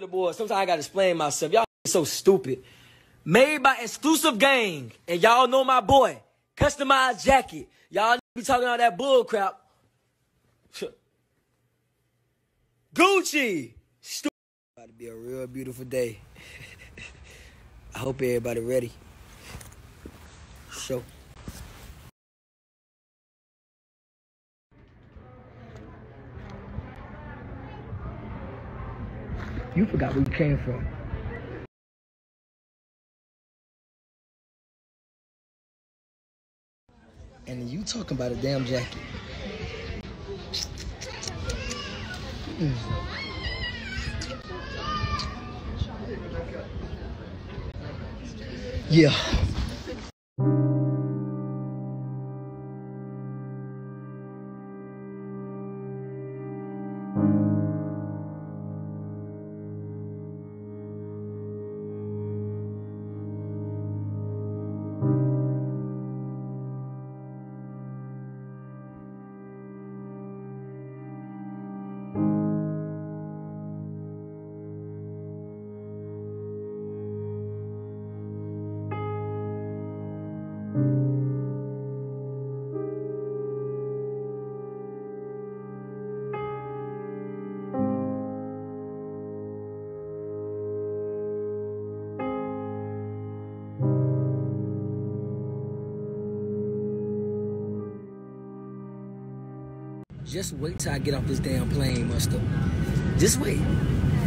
The boys, sometimes I gotta explain myself. Y'all so stupid. Made by Exclusive Gang, and y'all know my boy. Customized jacket. Y'all be talking all that bull crap. Gucci. Stupid. About to be a real beautiful day. I hope everybody ready. So. You forgot where you came from. And you talking about a damn jacket. Yeah. Just wait till I get off this damn plane, Mustard. Just wait.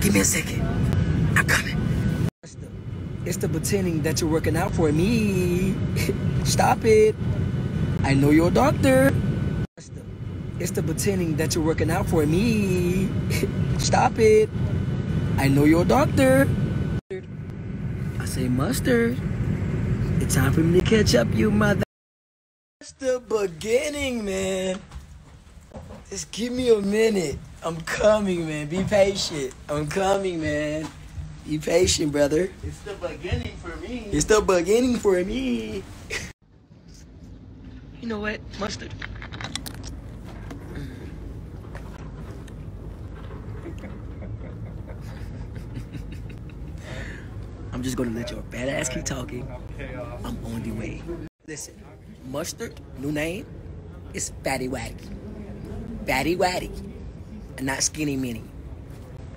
Give me a second. I'm coming. Mustard, it's the pretending that you're working out for me. Stop it. I know you're a doctor. Mustard, it's the pretending that you're working out for me. Stop it. I know you're a doctor. I say, Mustard, it's time for me to catch up, you mother. That's the beginning, man. Just give me a minute. I'm coming, man. Be patient. I'm coming, man. Be patient, brother. It's the beginning for me. It's the beginning for me. You know what, Mustard? I'm just gonna let your fat ass keep talking. I'm on the way. Listen, Mustard, new name, it's Fatty Wacky. Fatty Waddy, and not Skinny Mini.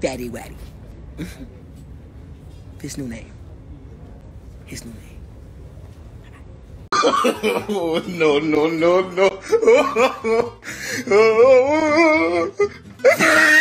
Fatty Waddy. His new name. His new name. Oh, no, no, no, no.